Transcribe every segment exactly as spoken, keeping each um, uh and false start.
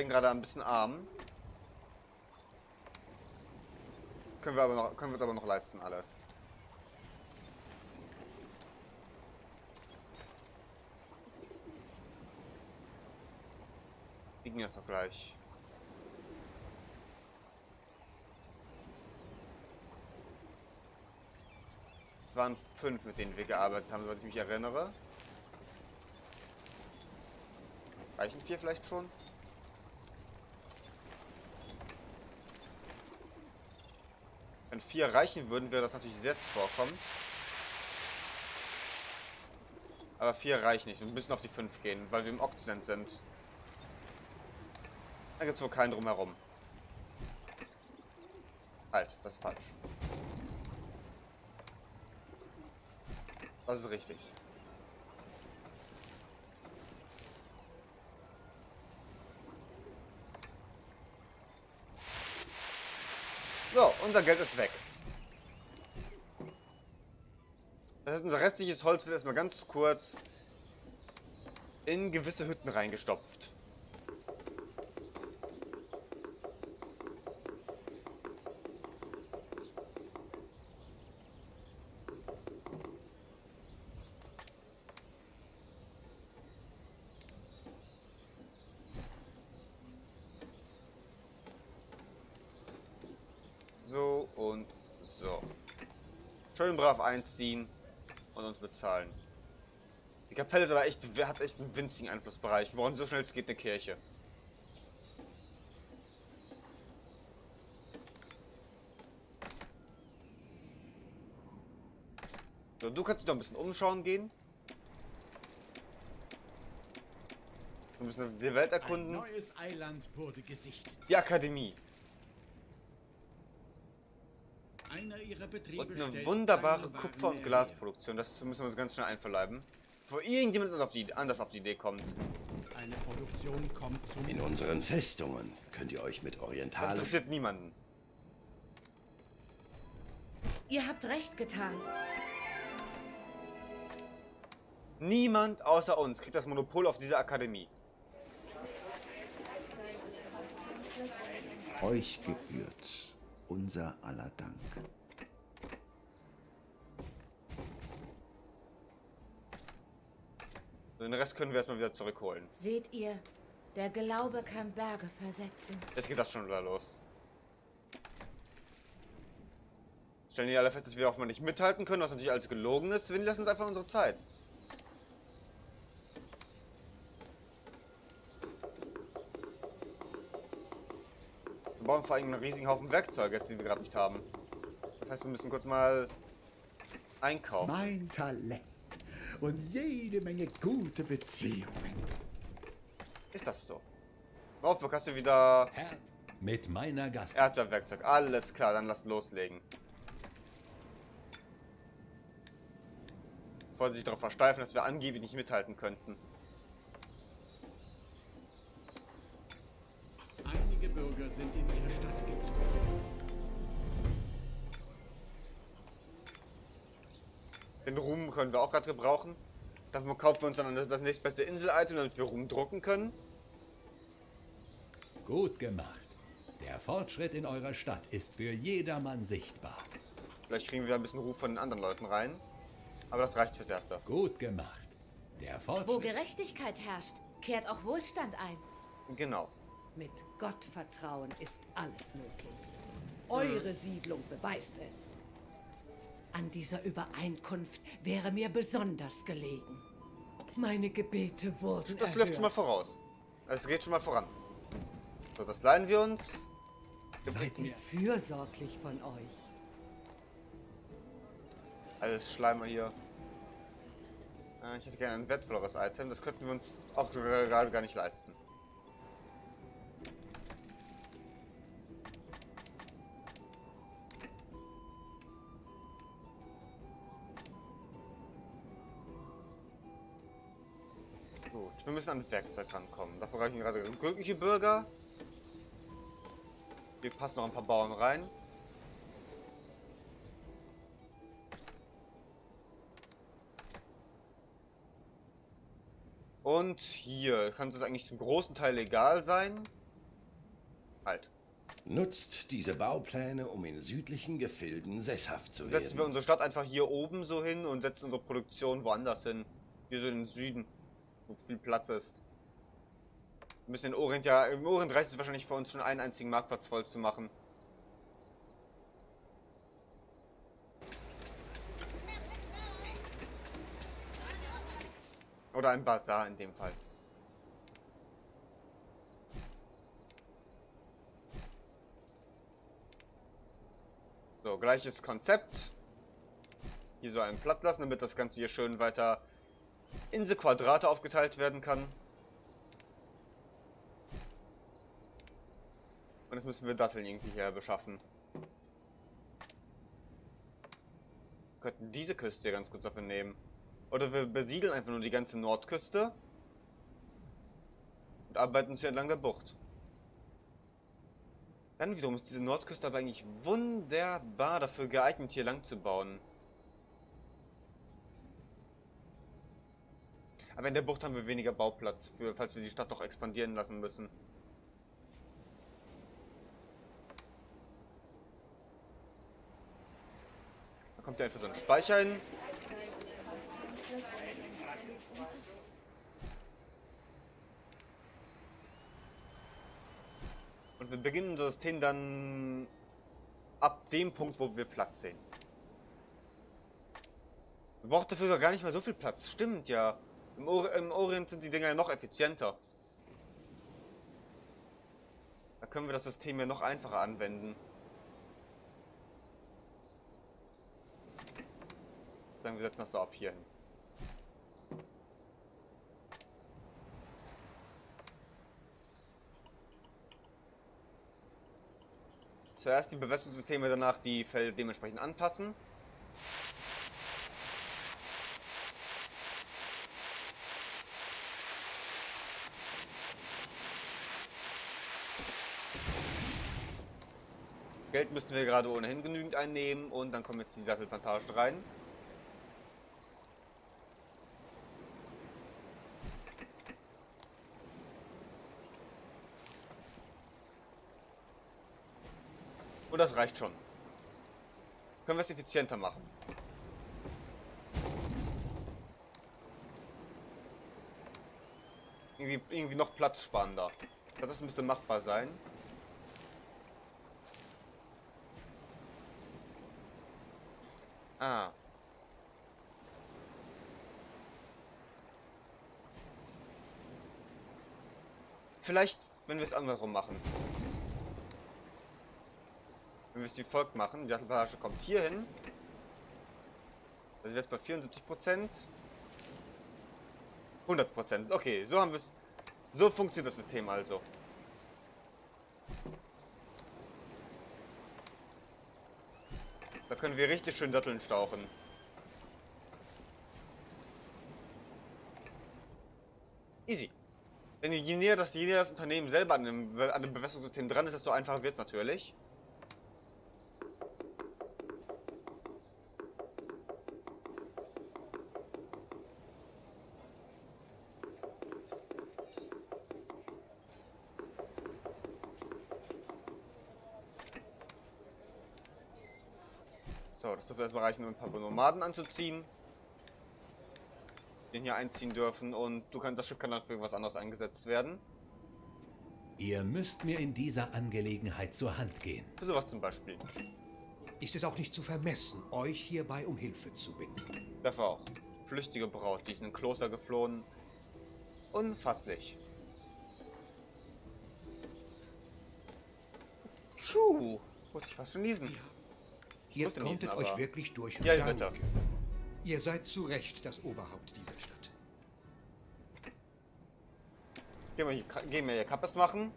werden gerade ein bisschen arm. Können wir, aber noch, können wir uns aber noch leisten, alles. Wir gehen jetzt noch gleich. Es waren fünf, mit denen wir gearbeitet haben, soweit ich mich erinnere. Reichen vier vielleicht schon? Wenn vier reichen würden, wäre das natürlich jetzt vorkommt. Aber vier reicht nicht. Wir müssen auf die fünf gehen, weil wir im Okzent sind. Da gibt es wohl keinen drumherum. Halt, das ist falsch. Das ist richtig. So, unser Geld ist weg. Das heißt, unser restliches Holz wird erstmal ganz kurz in gewisse Hütten reingestopft. So und so. Schön brav einziehen und uns bezahlen. Die Kapelle ist aber echt, hat echt einen winzigen Einflussbereich. Woran so schnell es geht, eine Kirche. So, du kannst dich noch ein bisschen umschauen gehen. Wir müssen die Welt erkunden. Ein neues Eiland wurde gesichtet. Die Akademie. Und eine wunderbare Kupfer- und Glasproduktion. Das müssen wir uns ganz schnell einverleiben. Bevor irgendjemand auf die, anders auf die Idee kommt. Eine Produktion kommt zu. In unseren Festungen könnt ihr euch mit orientalen... Das interessiert niemanden. Ihr habt recht getan. Niemand außer uns kriegt das Monopol auf diese Akademie. Euch gebührt unser aller Dank. Den Rest können wir erstmal wieder zurückholen. Seht ihr, der Glaube kann Berge versetzen. Jetzt geht das schon wieder los. Stellen die alle fest, dass wir auch mal nicht mithalten können, was natürlich alles gelogen ist. Wir lassen uns einfach unsere Zeit. Wir brauchen vor allem einen riesigen Haufen Werkzeuge, jetzt, die wir gerade nicht haben. Das heißt, wir müssen kurz mal einkaufen. Mein Talent und jede Menge gute Beziehungen. Ist das so? Aufblick, hast du wieder... Herz mit meiner Gast. Erdwerkzeug, alles klar, dann lass loslegen. Bevor sie sich darauf versteifen, dass wir angeblich nicht mithalten könnten. Bürger sind in ihre Stadt gezogen. Den Ruhm können wir auch gerade gebrauchen. Dafür kaufen wir uns dann das nächstbeste Insel-Item, damit wir Ruhm drucken können. Gut gemacht. Der Fortschritt in eurer Stadt ist für jedermann sichtbar. Vielleicht kriegen wir ein bisschen Ruf von den anderen Leuten rein. Aber das reicht fürs Erste. Gut gemacht. Der Fortschritt... Wo Gerechtigkeit herrscht, kehrt auch Wohlstand ein. Genau. Mit Gottvertrauen ist alles möglich. Eure Siedlung beweist es. An dieser Übereinkunft wäre mir besonders gelegen. Meine Gebete wurden Das erhört. läuft schon mal voraus. Es geht schon mal voran. So, das leihen wir uns. Seid mir fürsorglich von euch. Alles Schleimer hier. Ich hätte gerne ein wertvolleres Item. Das könnten wir uns auch gerade gar nicht leisten. Wir müssen an Werkzeug rankommen. Dafür reichen gerade glückliche Bürger. Wir passen noch ein paar Bauern rein. Und hier kann es eigentlich zum großen Teil legal sein. Nutzt diese Baupläne, um in südlichen Gefilden sesshaft zu werden. Setzen wir unsere Stadt einfach hier oben so hin und setzen unsere Produktion woanders hin. Hier so in den Süden, wo viel Platz ist. Wir müssen in Orient, ja, im Orient reicht es wahrscheinlich für uns schon einen einzigen Marktplatz voll zu machen. Oder ein Bazar in dem Fall. So, gleiches Konzept. Hier so einen Platz lassen, damit das Ganze hier schön weiter in diese Quadrate aufgeteilt werden kann. Und jetzt müssen wir Datteln irgendwie hier beschaffen. Wir könnten diese Küste hier ganz kurz dafür nehmen. Oder wir besiedeln einfach nur die ganze Nordküste und arbeiten uns hier entlang der Bucht. Dann wiederum ist diese Nordküste aber eigentlich wunderbar dafür geeignet, hier lang zu bauen. Aber in der Bucht haben wir weniger Bauplatz, für, falls wir die Stadt doch expandieren lassen müssen. Da kommt ja einfach so ein Speicher hin. Und wir beginnen unser System dann ab dem Punkt, wo wir Platz sehen. Wir brauchen dafür gar nicht mehr so viel Platz. Stimmt ja. Im, Or im Orient sind die Dinger ja noch effizienter. Da können wir das System ja noch einfacher anwenden. Sagen wir, setzen das so ab hier hin. Zuerst die Bewässerungssysteme, danach die Felder dementsprechend anpassen. Geld müssten wir gerade ohnehin genügend einnehmen und dann kommen jetzt die Dattelplantagen rein. Und das reicht schon. Können wir es effizienter machen. Irgendwie, irgendwie noch platzsparender. Das müsste machbar sein. Ah. Vielleicht, wenn wir es andersrum machen. Wir müssen die Volk machen. Die Dattelplantage kommt hier hin. Also wäre es bei vierundsiebzig Prozent. hundert Prozent. Okay, so haben wir es. So funktioniert das System also. Da können wir richtig schön Datteln stauchen. Easy. Denn je näher das, je näher das Unternehmen selber an dem, an dem Bewässerungssystem dran ist, desto einfacher wird es natürlich. So, das dürfte erstmal reichen, um ein paar Nomaden anzuziehen. Den hier einziehen dürfen und du kannst, das Schiff kann dann für irgendwas anderes eingesetzt werden. Ihr müsst mir in dieser Angelegenheit zur Hand gehen. Für sowas zum Beispiel. Ist es auch nicht zu vermessen, euch hierbei um Hilfe zu bitten? Dafür auch. Flüchtige Braut, die ist in ein Kloster geflohen. Unfasslich. Tschuh, musste ich fast schon niesen. Ihr konntet lesen, euch wirklich durch und ja, bitte. Ihr seid zu Recht das Oberhaupt dieser Stadt. Gehen wir, hier, gehen wir hier Kappes machen.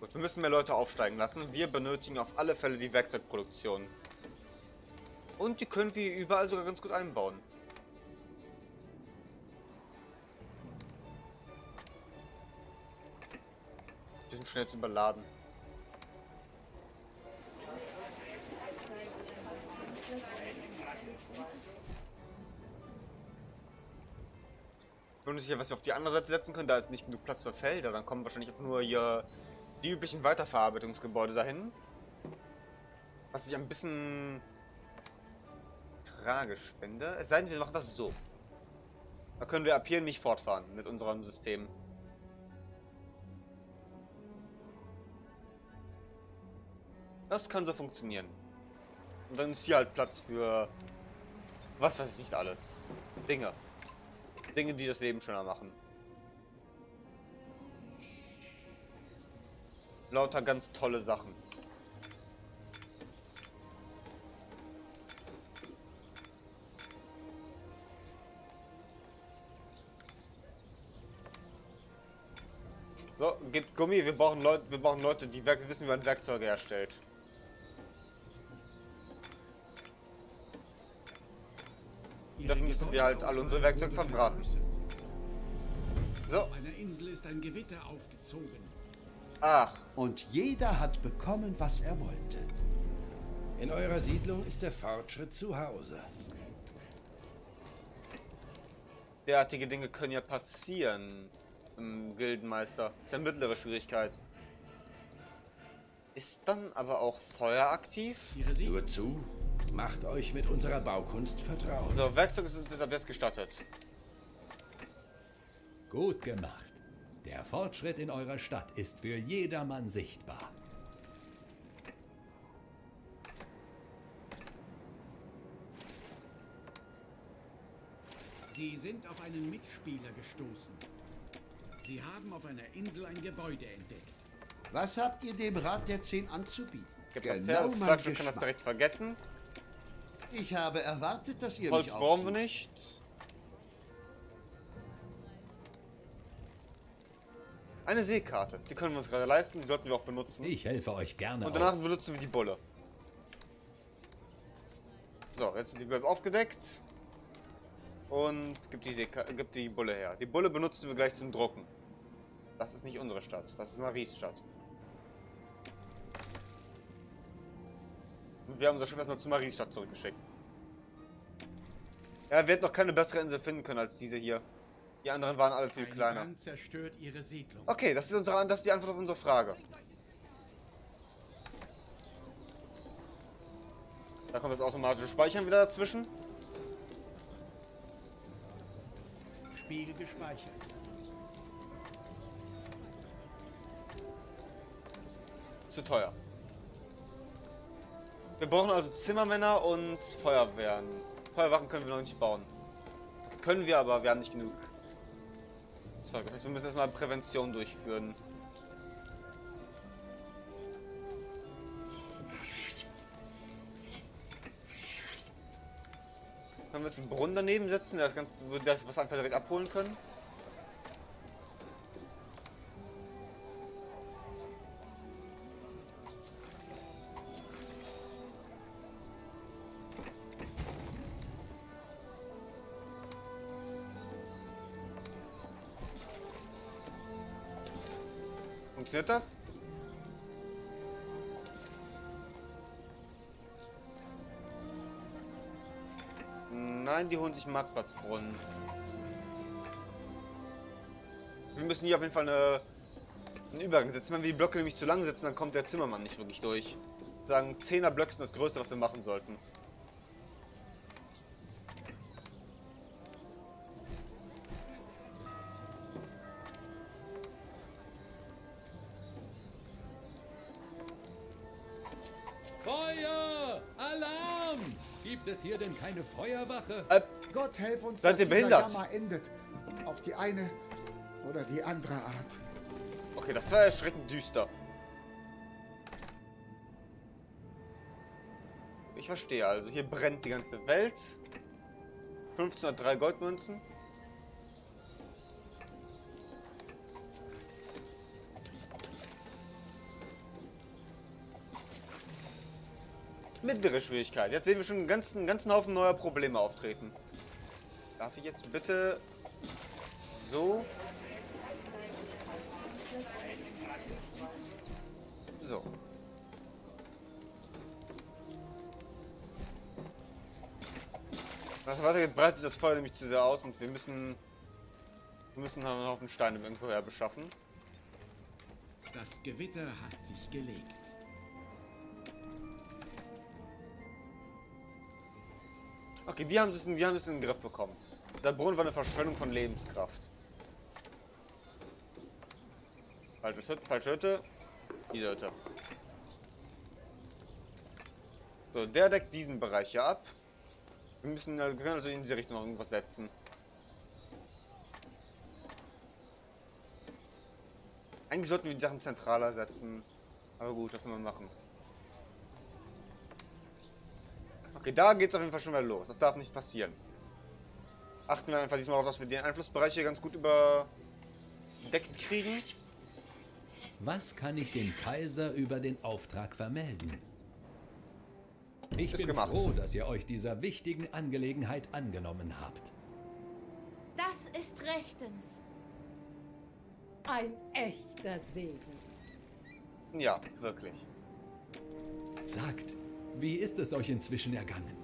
Gut, wir müssen mehr Leute aufsteigen lassen. Wir benötigen auf alle Fälle die Werkzeugproduktion. Und die können wir überall sogar ganz gut einbauen. Wir sind schnell zu überladen. Nur nicht sicher, was wir auf die andere Seite setzen können. Da ist nicht genug Platz für Felder. Dann kommen wahrscheinlich auch nur hier die üblichen Weiterverarbeitungsgebäude dahin. Was ich ein bisschen tragisch finde. Es sei denn, wir machen das so. Da können wir ab hier nicht fortfahren mit unserem System. Das kann so funktionieren. Und dann ist hier halt Platz für was weiß ich nicht alles. Dinge. Dinge, die das Leben schöner machen. Lauter ganz tolle Sachen. So, gebt Gummi, wir brauchen Leute, wir brauchen Leute, die Werk wissen, wie man Werkzeuge herstellt. Dafür müssen wir halt all unsere Werkzeuge verbraten. So. Auf einer Insel ist ein Gewitter aufgezogen. Ach. Und jeder hat bekommen, was er wollte. In eurer Siedlung ist der Fortschritt zu Hause. Derartige Dinge können ja passieren. Gildenmeister. Das ist eine mittlere Schwierigkeit. Ist dann aber auch Feuer aktiv? Nur zu. Macht euch mit unserer Baukunst vertraut. So, Werkzeug ist uns am besten gestattet. Gut gemacht. Der Fortschritt in eurer Stadt ist für jedermann sichtbar. Sie sind auf einen Mitspieler gestoßen. Sie haben auf einer Insel ein Gebäude entdeckt. Was habt ihr dem Rat der Zehn anzubieten? Gibt genau das her? Das Flaggschiff kann das direkt vergessen. Ich habe erwartet, dass ihr Holz mich brauchen wir nicht. Eine Seekarte. Die können wir uns gerade leisten. Die sollten wir auch benutzen. Ich helfe euch gerne. Und danach aus. benutzen wir die Bulle. So, jetzt sind die Welt aufgedeckt. Und gib die, gib die Bulle her. Die Bulle benutzen wir gleich zum Drucken. Das ist nicht unsere Stadt. Das ist Maries Stadt. Und wir haben unser Schiff erstmal zu Maries Stadt zurückgeschickt. Ja, wir hätten noch keine bessere Insel finden können als diese hier. Die anderen waren alle viel kleiner. Okay, das ist, unsere, das ist die Antwort auf unsere Frage. Da kommt das automatische Speichern wieder dazwischen. Gespeichert. Zu teuer. Wir brauchen also Zimmermänner und Feuerwehren. Feuerwachen können wir noch nicht bauen. Können wir aber, wir haben nicht genug Zeug. Das heißt, wir müssen erstmal Prävention durchführen. Können wir jetzt einen Brunnen daneben setzen, das Ganze, das was einfach direkt abholen können? Funktioniert das? Nein, die holen sich einen Marktplatzbrunnen. Wir müssen hier auf jeden Fall eine, einen Übergang setzen. Wenn wir die Blöcke nämlich zu lang setzen, dann kommt der Zimmermann nicht wirklich durch. Ich würde sagen, Zehner-Blöcke sind das Größte, was wir machen sollten. Hier denn keine Feuerwache? Äh, Gott helf uns, seid ihr behindert? Dieser Jammer endet. Auf die eine oder die andere Art. Okay, das war erschreckend düster. Ich verstehe also, hier brennt die ganze Welt. fünfzehnhundertdrei Goldmünzen. Mittlere Schwierigkeit. Jetzt sehen wir schon einen ganzen, ganzen Haufen neuer Probleme auftreten. Darf ich jetzt bitte so? So. Was weitergeht, breitet das Feuer nämlich zu sehr aus und wir müssen Wir müssen einen Haufen Steine irgendwo her beschaffen. Das Gewitter hat sich gelegt. Okay, wir haben das in, wir haben das in den Griff bekommen. Der Brunnen war eine Verschwendung von Lebenskraft. Falsche Hütte, falsche Hütte. Diese Hütte. So, der deckt diesen Bereich hier ab. Wir müssen, wir können also in diese Richtung noch irgendwas setzen. Eigentlich sollten wir die Sachen zentraler setzen. Aber gut, das müssen wir machen. Okay, da geht es auf jeden Fall schon wieder los. Das darf nicht passieren. Achten wir einfach diesmal darauf, dass wir den Einflussbereich hier ganz gut überdeckt kriegen. Was kann ich dem Kaiser über den Auftrag vermelden? Ich bin froh, dass ihr euch dieser wichtigen Angelegenheit angenommen habt. Das ist rechtens. Ein echter Segen. Ja, wirklich. Sagt, wie ist es euch inzwischen ergangen?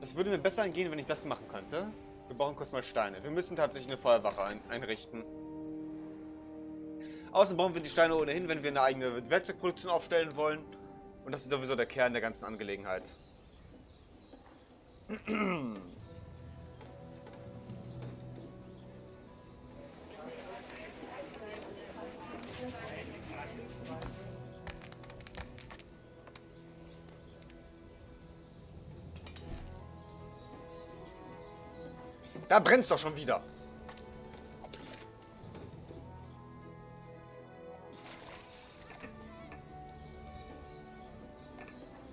Es würde mir besser angehen, wenn ich das machen könnte. Wir brauchen kurz mal Steine. Wir müssen tatsächlich eine Feuerwache ein einrichten. Außerdem brauchen wir die Steine ohnehin, wenn wir eine eigene Werkzeugproduktion aufstellen wollen. Und das ist sowieso der Kern der ganzen Angelegenheit. Da brennt's doch schon wieder.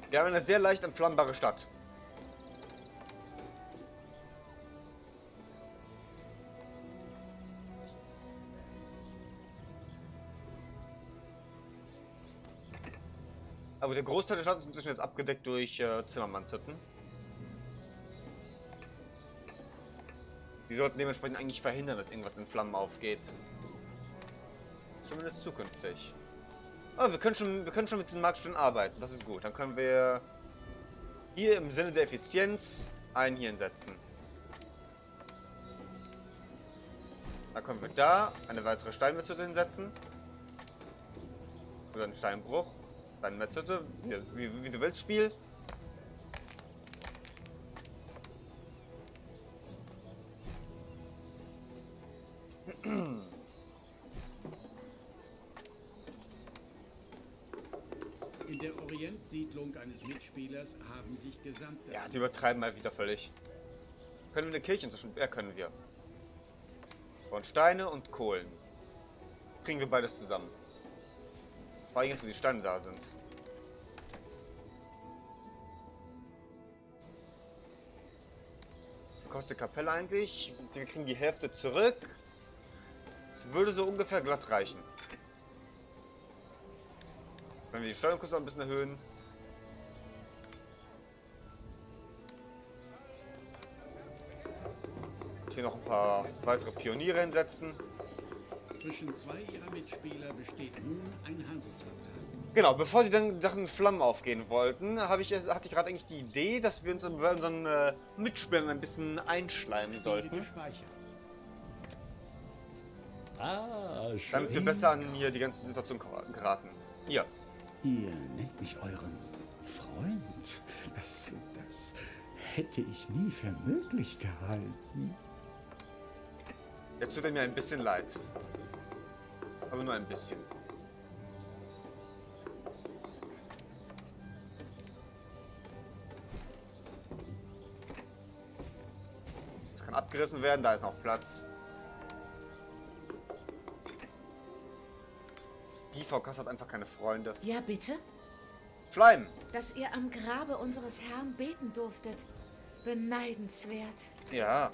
Wir haben eine sehr leicht entflammbare Stadt. Aber der Großteil der Stadt ist inzwischen jetzt abgedeckt durch äh, Zimmermannshütten. Die sollten dementsprechend eigentlich verhindern, dass irgendwas in Flammen aufgeht. Zumindest zukünftig. Oh, wir können schon, wir können schon mit diesen Marktständen arbeiten. Das ist gut. Dann können wir hier im Sinne der Effizienz einen hier hinsetzen. Da können wir da eine weitere Steinmetzhütte hinsetzen. Oder einen Steinbruch. Steinmetzhütte. Wie, wie, wie du willst, Spiel. In der Orientsiedlung eines Mitspielers haben sich gesamte... Ja, die übertreiben mal wieder völlig. Können wir eine Kirche inzwischen... Ja, können wir. Und Steine und Kohlen. Kriegen wir beides zusammen. Vor allem, jetzt, wo die Steine da sind. Wie kostet Kapelle eigentlich? Wir kriegen die Hälfte zurück. Es würde so ungefähr glatt reichen. Wenn wir die Steuerung kurz noch ein bisschen erhöhen. Und hier noch ein paar weitere Pioniere hinsetzen. Zwischen zwei ihrer Mitspieler besteht nun ein Handelsvertrag. Genau, bevor die dann Sachen in Flammen aufgehen wollten, habe ich, hatte ich gerade eigentlich die Idee, dass wir uns bei unseren äh, Mitspielern ein bisschen einschleimen sollten. Ah, schön. Damit wir besser an hier die ganze Situation geraten. Ja. Ihr nennt mich euren Freund. Das, das hätte ich nie für möglich gehalten. Jetzt tut er mir ein bisschen leid. Aber nur ein bisschen. Das kann abgerissen werden, da ist noch Platz. Die Frau Kass hat einfach keine Freunde. Ja, bitte? Schleim! Dass ihr am Grabe unseres Herrn beten durftet. Beneidenswert. Ja.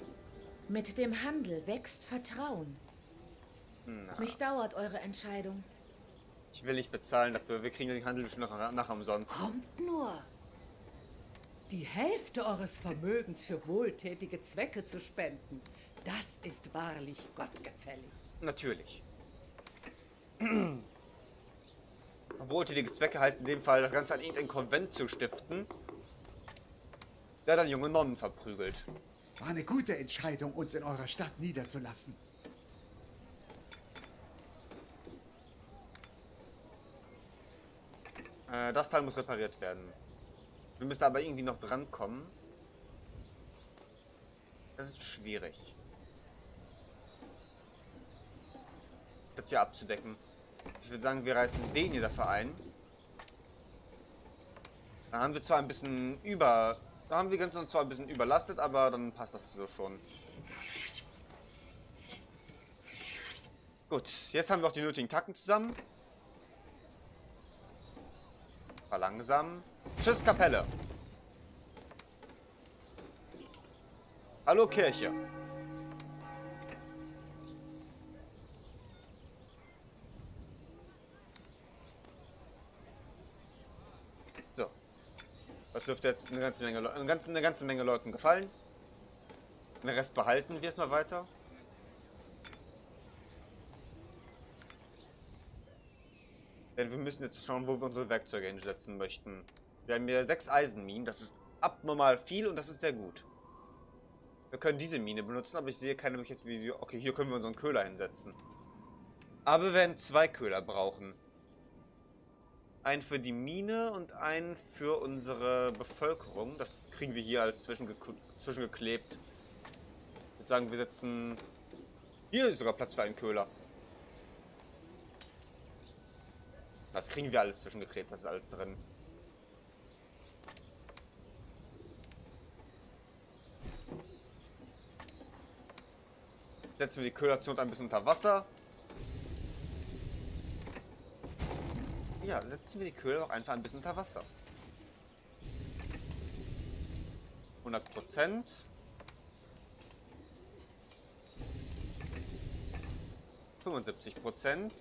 Mit dem Handel wächst Vertrauen. Na. Mich dauert eure Entscheidung. Ich will nicht bezahlen dafür. Wir kriegen den Handel schon nach, nach umsonst. Kommt nur! Die Hälfte eures Vermögens für wohltätige Zwecke zu spenden, das ist wahrlich gottgefällig. Natürlich. Wohltätige Zwecke heißt in dem Fall, das Ganze an irgendein Konvent zu stiften, der dann junge Nonnen verprügelt. War eine gute Entscheidung, uns in eurer Stadt niederzulassen. Äh, das Teil muss repariert werden. Wir müssen aber irgendwie noch drankommen. Das ist schwierig. Das hier abzudecken. Ich würde sagen, wir reißen den hier dafür ein. Dann haben wir zwar ein bisschen über... Da haben wir ganz und zwar ein bisschen überlastet, aber dann passt das so schon. Gut, jetzt haben wir auch die nötigen Tacken zusammen. Verlangsamen. Tschüss, Kapelle. Hallo, Kirche. So. Das dürfte jetzt eine ganze Menge, eine ganze, eine ganze Menge Leuten gefallen. Den Rest behalten wir es mal weiter. Denn wir müssen jetzt schauen, wo wir unsere Werkzeuge hinsetzen möchten. Wir haben hier sechs Eisenminen. Das ist abnormal viel und das ist sehr gut. Wir können diese Mine benutzen, aber ich sehe keine Möglichkeit. Okay, hier können wir unseren Köhler hinsetzen. Aber wir werden zwei Köhler brauchen. Einen für die Mine und einen für unsere Bevölkerung. Das kriegen wir hier als zwischengeklebt. Ich würde sagen, wir setzen... Hier ist sogar Platz für einen Köhler. Das kriegen wir alles zwischengeklebt, das ist alles drin. Setzen wir die Köhlerzone ein bisschen unter Wasser. Ja, setzen wir die Köhler auch einfach ein bisschen unter Wasser. hundert Prozent. fünfundsiebzig Prozent.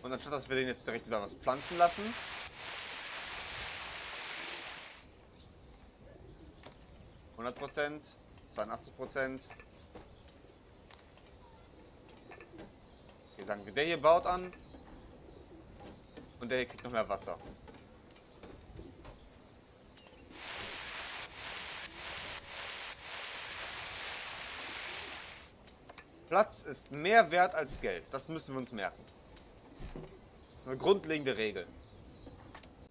Und anstatt, dass wir den jetzt direkt wieder was pflanzen lassen. hundert Prozent, zweiundachtzig Prozent. Hier sagen wir, der hier baut an. Und der hier kriegt noch mehr Wasser. Platz ist mehr wert als Geld. Das müssen wir uns merken. Das ist eine grundlegende Regel.